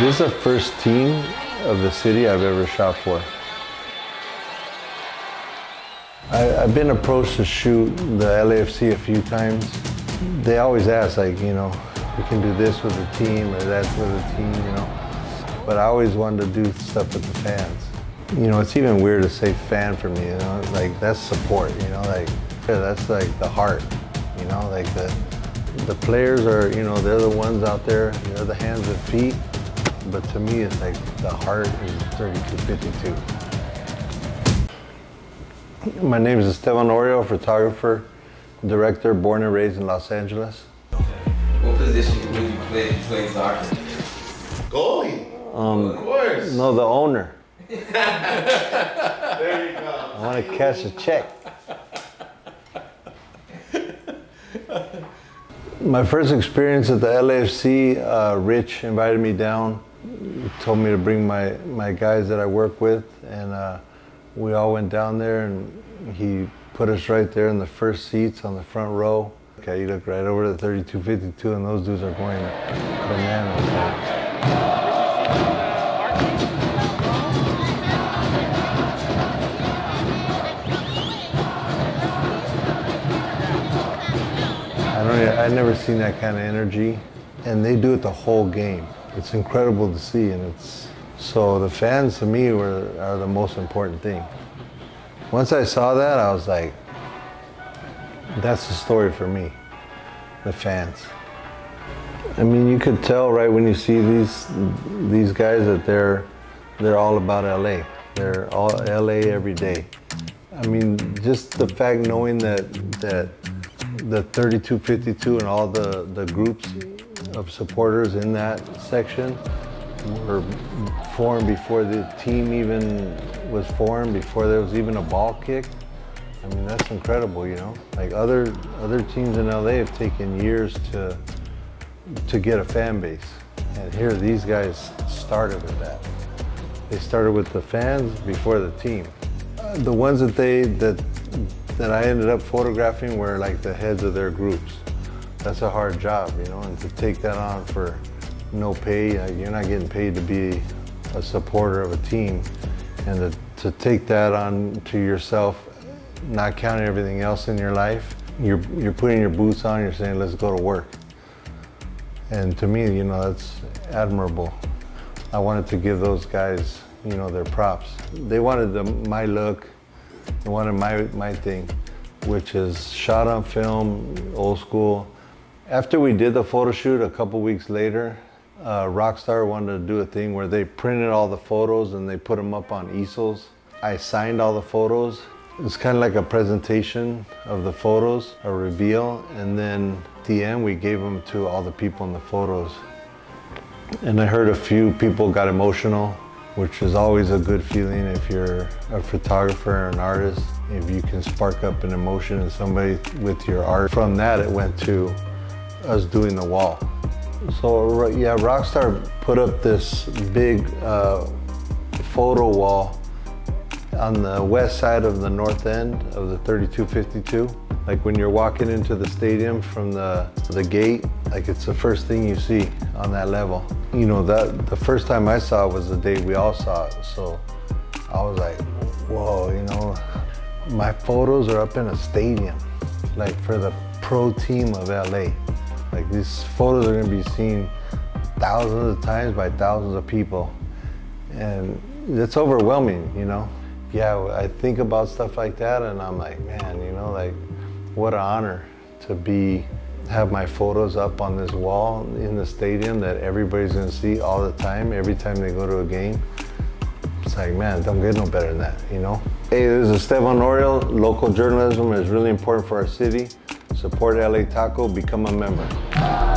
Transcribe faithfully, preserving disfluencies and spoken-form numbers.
This is the first team of the city I've ever shot for. I, I've been approached to shoot the L A F C a few times. They always ask, like, you know, we can do this with the team or that with the team, you know. But I always wanted to do stuff with the fans. You know, it's even weird to say fan for me, you know, like that's support, you know, like that's like the heart, you know, like the, the players are, you know, they're the ones out there, they're the hands and feet. But to me, it's like the heart is thirty-two fifty-two. My name is Estevan Oriol, photographer, director, born and raised in Los Angeles. What position would you play if you played soccer? Goalie? Um, of course. No, the owner. There you go. I want to cash a check. My first experience at the L A F C, uh, Rich invited me down. He told me to bring my, my guys that I work with, and uh, we all went down there, and he put us right there in the first seats on the front row. Okay, you look right over to thirty-two fifty-two, and those dudes are going bananas. I don't even, I've never seen that kind of energy, and they do it the whole game. It's incredible to see, and it's so the fans to me were are the most important thing. Once I saw that, I was like, that's the story for me, the fans. I mean, you could tell right when you see these these guys that they're they're all about L A. They're all L A every day. I mean, just the fact knowing that that the thirty-two fifty-two and all the the groups of supporters in that section were formed before the team even was formed, before there was even a ball kick. I mean, that's incredible, you know? Like other other teams in L A have taken years to to get a fan base. And here these guys started with that. They started with the fans before the team. Uh, the ones that they that that I ended up photographing were like the heads of their groups. That's a hard job, you know, and to take that on for no pay, like you're not getting paid to be a supporter of a team, and to, to take that on to yourself, not counting everything else in your life, you're you're putting your boots on, you're saying, let's go to work. And to me, you know, that's admirable. I wanted to give those guys, you know, their props. They wanted the, my look, they wanted my, my thing, which is shot on film, old school. After we did the photo shoot a couple weeks later, uh, Rockstar wanted to do a thing where they printed all the photos and they put them up on easels. I signed all the photos. It's kind of like a presentation of the photos, a reveal, and then at the end we gave them to all the people in the photos. And I heard a few people got emotional, which is always a good feeling if you're a photographer or an artist, if you can spark up an emotion in somebody with your art. From that it went to us doing the wall. So yeah, Rockstar put up this big uh, photo wall on the west side of the north end of the thirty-two fifty-two. Like when you're walking into the stadium from the, the gate, like it's the first thing you see on that level. You know, that the first time I saw it was the day we all saw it. So I was like, whoa, you know, my photos are up in a stadium, like for the pro team of L A. Like these photos are gonna be seen thousands of times by thousands of people. And it's overwhelming, you know? Yeah, I think about stuff like that, and I'm like, man, you know, like, what an honor to be, have my photos up on this wall in the stadium that everybody's gonna see all the time, every time they go to a game. It's like, man, don't get no better than that, you know? Hey, this is Estevan Oriol. Local journalism is really important for our city. Support L A TACO, become a member.